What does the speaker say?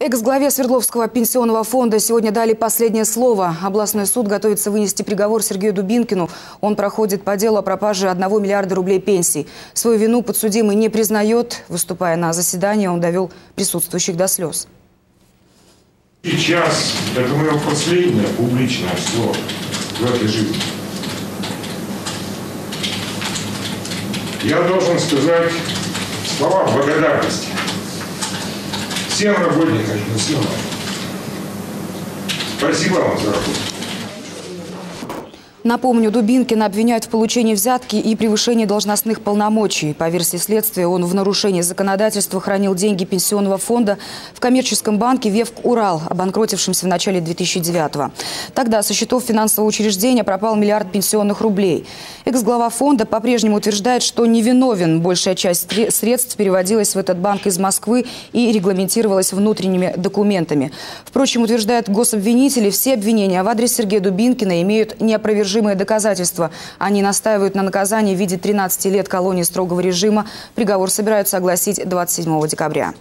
Экс-главе Свердловского пенсионного фонда сегодня дали последнее слово. Областной суд готовится вынести приговор Сергею Дубинкину. Он проходит по делу о пропаже 1 миллиарда рублей пенсий. Свою вину подсудимый не признает. Выступая на заседании, он довел присутствующих до слез. Сейчас это мое последнее публичное слово в этой жизни. Я должен сказать слова благодарности всем работникам пенсионного фонда. Спасибо вам за работу. Напомню, Дубинкина обвиняют в получении взятки и превышении должностных полномочий. По версии следствия, он в нарушении законодательства хранил деньги пенсионного фонда в коммерческом банке «ВЕФК-Урал», обанкротившемся в начале 2009-го. Тогда со счетов финансового учреждения пропал миллиард пенсионных рублей. Экс-глава фонда по-прежнему утверждает, что невиновен. Большая часть средств переводилась в этот банк из Москвы и регламентировалась внутренними документами. Впрочем, утверждают гособвинители, все обвинения в адрес Сергея Дубинкина имеют неопровержимые доказательства. Они настаивают на наказании в виде 13 лет колонии строгого режима. Приговор собираются огласить 27 декабря.